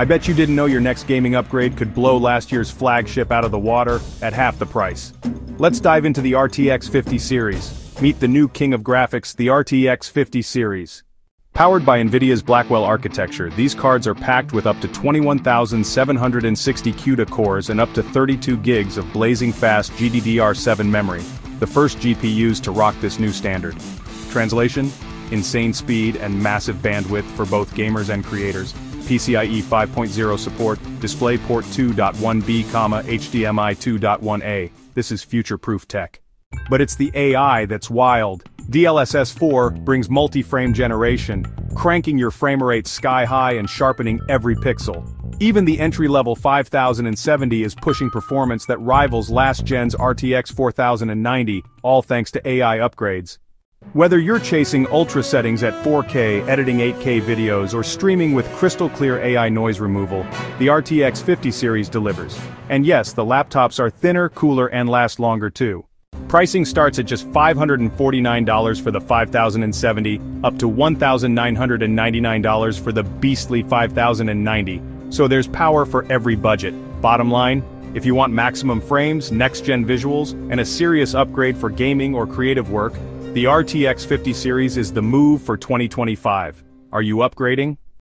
I bet you didn't know your next gaming upgrade could blow last year's flagship out of the water at half the price. Let's dive into the RTX 50 series. Meet the new king of graphics, the RTX 50 series. Powered by NVIDIA's Blackwell architecture, these cards are packed with up to 21,760 CUDA cores and up to 32 gigs of blazing fast GDDR7 memory, the first GPUs to rock this new standard. Translation: insane speed and massive bandwidth for both gamers and creators. PCIe 5.0 support, DisplayPort 2.1b, HDMI 2.1a. This is future-proof tech. But it's the AI that's wild. DLSS 4 brings multi-frame generation, cranking your frame rate sky-high and sharpening every pixel. Even the entry-level 5070 is pushing performance that rivals last-gen's RTX 4090, all thanks to AI upgrades. Whether you're chasing ultra settings at 4K, editing 8K videos, or streaming with crystal-clear AI noise removal, the RTX 50 series delivers. And yes, the laptops are thinner, cooler, and last longer too. Pricing starts at just $549 for the 5070, up to $1,999 for the beastly 5090, so there's power for every budget. Bottom line, if you want maximum frames, next-gen visuals, and a serious upgrade for gaming or creative work, the RTX 50 series is the move for 2025. Are you upgrading?